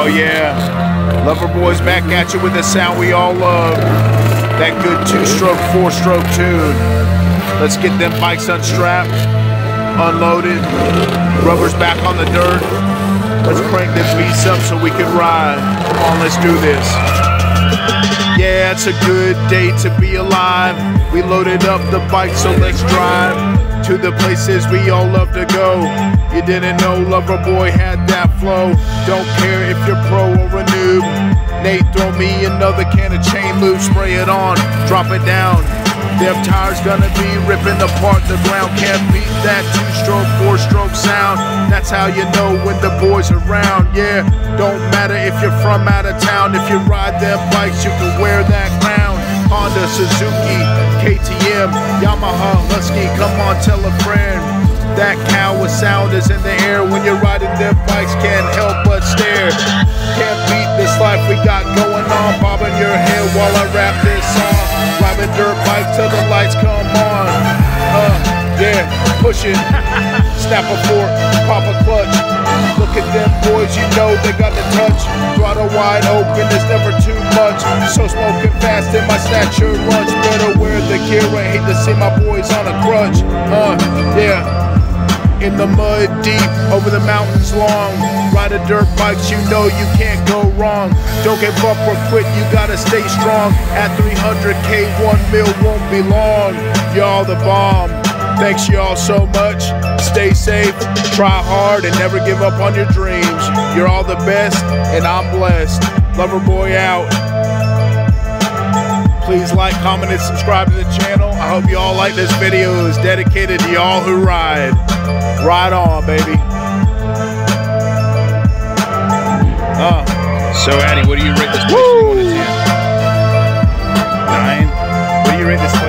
Oh yeah, Lover Boy's back at you with the sound we all love. That good two-stroke, four-stroke tune. Let's get them bikes unstrapped, unloaded, rubber's back on the dirt. Let's crank them beats up so we can ride. Come on, let's do this. Yeah, it's a good day to be alive. We loaded up the bike, so let's drive to the places we all love to go. You didn't know Lover Boy had that flow. Don't care if you're pro or a noob. Nate, throw me another can of chain lube. Spray it on, drop it down. Them tires gonna be ripping apart the ground. Can't beat that two-stroke, four-stroke sound. That's how you know when the boy's around. Yeah, don't matter if you're from out of town. If you ride them bikes, you can wear that crown. Honda, Suzuki, KTM, Yamaha, Husky, come on, tell a friend. That Kawa sound is in the air when you're riding them bikes, can't help but stare. Can't beat this life we got going on, bobbing your head while I rap this song. Riding dirt bike till the lights come on. Yeah, push it, snap a fork, pop a clutch. Look at them boys, you know they got the touch. Throttle wide open, it's never too much. So smoking fast in my stature lunch. Better wear the gear, I hate to see my boys on a crutch. Yeah. In the mud deep, over the mountains long. Ride a dirt bike, you know you can't go wrong. Don't give up or quit, you gotta stay strong. At 300K, 1 mil won't be long. Y'all the bomb. Thanks y'all so much. Stay safe, try hard, and never give up on your dreams. You're all the best, and I'm blessed. Lover Boy out. Please like, comment, and subscribe to the channel. I hope y'all like this video. It's dedicated to y'all who ride. Ride on, baby. So Addy, what do you rate this place? 9? What do you rate this place?